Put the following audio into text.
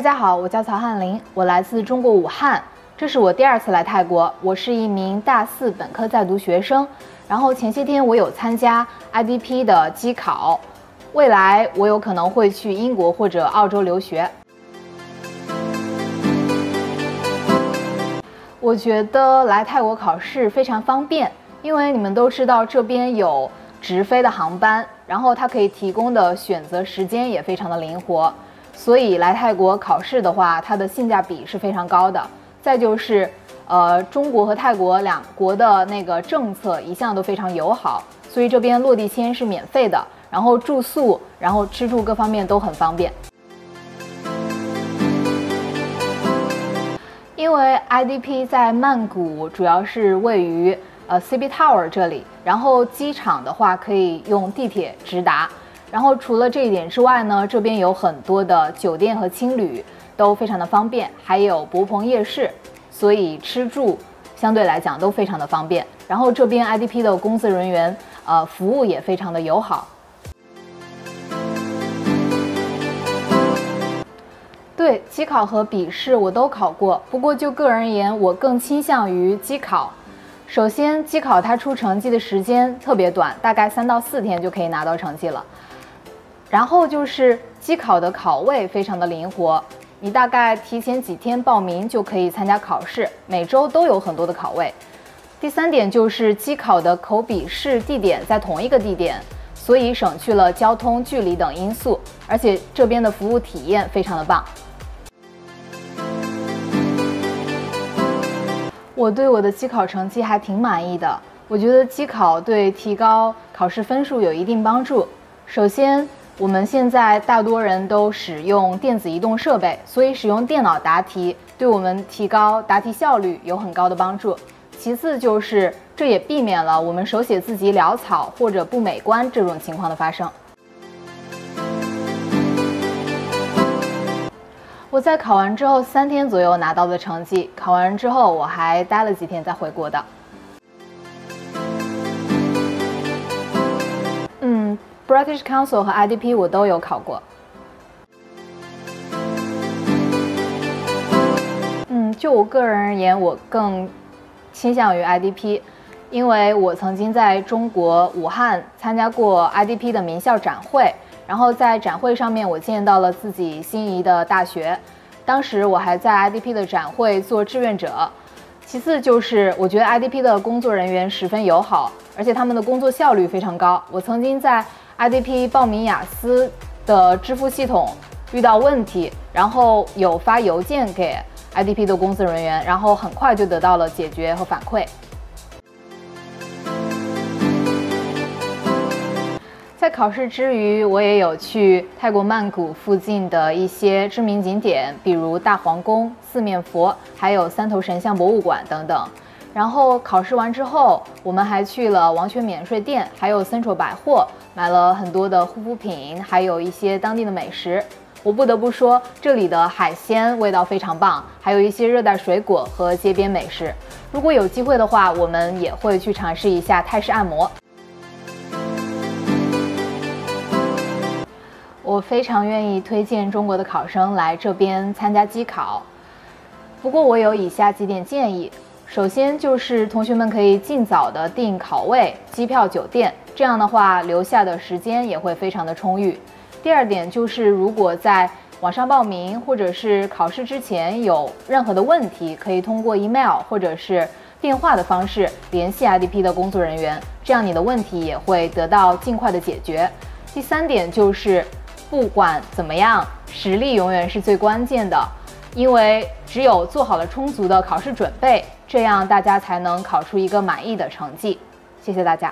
大家好，我叫曹翰林，我来自中国武汉，这是我第二次来泰国，我是一名大四本科在读学生。然后前些天我有参加 IDP 的机考，未来我有可能会去英国或者澳洲留学。 我觉得来泰国考试非常方便，因为你们都知道这边有直飞的航班，然后它可以提供的选择时间也非常的灵活，所以来泰国考试的话，它的性价比是非常高的。再就是，中国和泰国两国的那个政策一向都非常友好，所以这边落地签是免费的，然后住宿，然后吃住各方面都很方便。 因为 IDP 在曼谷主要是位于CB Tower 这里，然后机场的话可以用地铁直达。然后除了这一点之外呢，这边有很多的酒店和青旅都非常的方便，还有博鹏夜市，所以吃住相对来讲都非常的方便。然后这边 IDP 的工作人员服务也非常的友好。 对，机考和笔试我都考过，不过就个人而言，我更倾向于机考。首先，机考它出成绩的时间特别短，大概3到4天就可以拿到成绩了。然后就是机考的考位非常的灵活，你大概提前几天报名就可以参加考试，每周都有很多的考位。第三点就是机考的口笔试地点在同一个地点。 所以省去了交通、距离等因素，而且这边的服务体验非常的棒。我对我的机考成绩还挺满意的，我觉得机考对提高考试分数有一定帮助。首先，我们现在大多人都使用电子移动设备，所以使用电脑答题对我们提高答题效率有很高的帮助。 其次就是，这也避免了我们手写字迹潦草或者不美观这种情况的发生。我在考完之后3天左右拿到的成绩，考完之后我还待了几天再回国的。British Council 和 IDP 我都有考过。 就我个人而言，我更 倾向于 IDP， 因为我曾经在中国武汉参加过 IDP 的名校展会，然后在展会上面我见到了自己心仪的大学，当时我还在 IDP 的展会做志愿者。其次就是我觉得 IDP 的工作人员十分友好，而且他们的工作效率非常高。我曾经在 IDP 报名雅思的支付系统遇到问题，然后有发邮件给 IDP 的工作人员，然后很快就得到了解决和反馈。在考试之余，我也有去泰国曼谷附近的一些知名景点，比如大皇宫、四面佛，还有3头神像博物馆等等。然后考试完之后，我们还去了王权免税店，还有Central百货，买了很多的护肤品，还有一些当地的美食。 我不得不说，这里的海鲜味道非常棒，还有一些热带水果和街边美食。如果有机会的话，我们也会去尝试一下泰式按摩。我非常愿意推荐中国的考生来这边参加机考，不过我有以下几点建议：首先就是同学们可以尽早的订考位、机票、酒店，这样的话留下的时间也会非常的充裕。 第二点就是，如果在网上报名或者是考试之前有任何的问题，可以通过 email 或者是电话的方式联系 IDP 的工作人员，这样你的问题也会得到尽快的解决。第三点就是，不管怎么样，实力永远是最关键的，因为只有做好了充足的考试准备，这样大家才能考出一个满意的成绩。谢谢大家。